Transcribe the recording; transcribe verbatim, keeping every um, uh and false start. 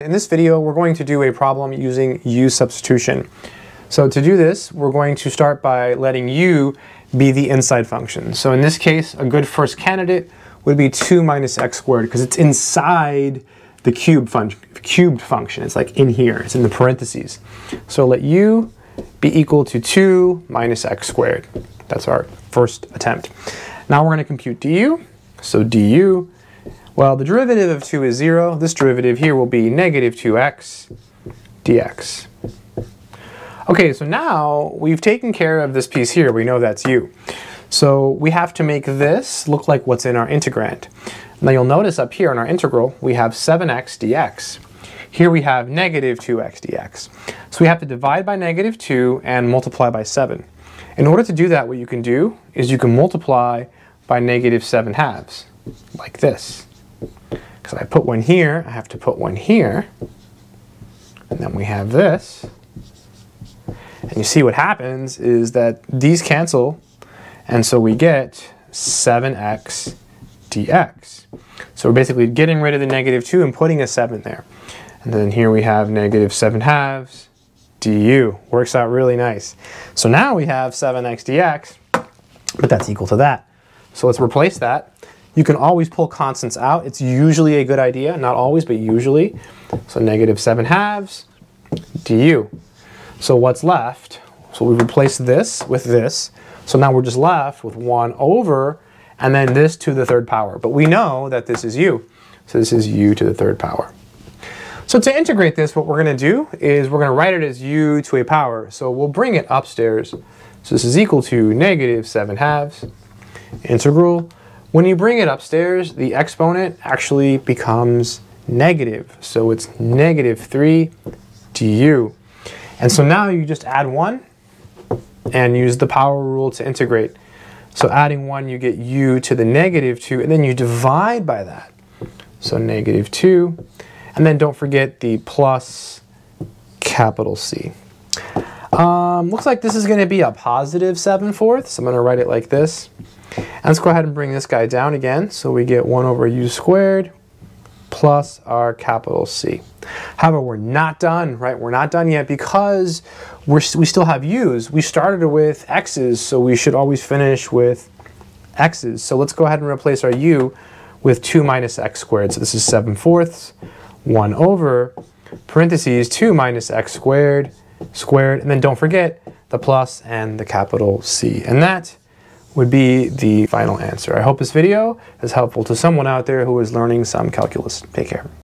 In this video, we're going to do a problem using U substitution. So to do this, we're going to start by letting U be the inside function. So in this case, a good first candidate would be two minus x squared because it's inside the cube fun cubed function. It's like in here, it's in the parentheses. So let U be equal to two minus x squared. That's our first attempt. Now we're going to compute du. So du, well, the derivative of two is zero. This derivative here will be negative two x dx. Okay, so now we've taken care of this piece here. We know that's u. So we have to make this look like what's in our integrand. Now you'll notice up here in our integral, we have seven x dx. Here we have negative two x dx. So we have to divide by negative two and multiply by seven. In order to do that, what you can do is you can multiply by negative seven halves, like this. Because I put one here, I have to put one here, and then we have this. And you see what happens is that these cancel, and so we get seven x dx. So we're basically getting rid of the negative two and putting a seven there. And then here we have negative seven halves du. Works out really nice. So now we have seven x dx, but that's equal to that. So let's replace that. You can always pull constants out. It's usually a good idea, not always, but usually. So negative seven halves du. So what's left? So we replace this with this. So now we're just left with one over, and then this to the third power. But we know that this is u. So this is u to the third power. So to integrate this, what we're gonna do is we're gonna write it as u to a power. So we'll bring it upstairs. So this is equal to negative seven halves integral. When you bring it upstairs, the exponent actually becomes negative. So it's negative three du. And so now you just add one and use the power rule to integrate. So adding one, you get u to the negative two, and then you divide by that. So negative two. And then don't forget the plus capital C. Um, looks like this is going to be a positive seven fourths. So I'm going to write it like this. And let's go ahead and bring this guy down again. So we get one over u squared plus our capital C. However, we're not done, right? We're not done yet because we're, we still have u's. We started with x's, so we should always finish with x's. So let's go ahead and replace our u with two minus x squared. So this is seven fourths, one over, parentheses, two minus x squared, squared, and then don't forget the plus and the capital C. And that would be the final answer. I hope this video is helpful to someone out there who is learning some calculus. Take care.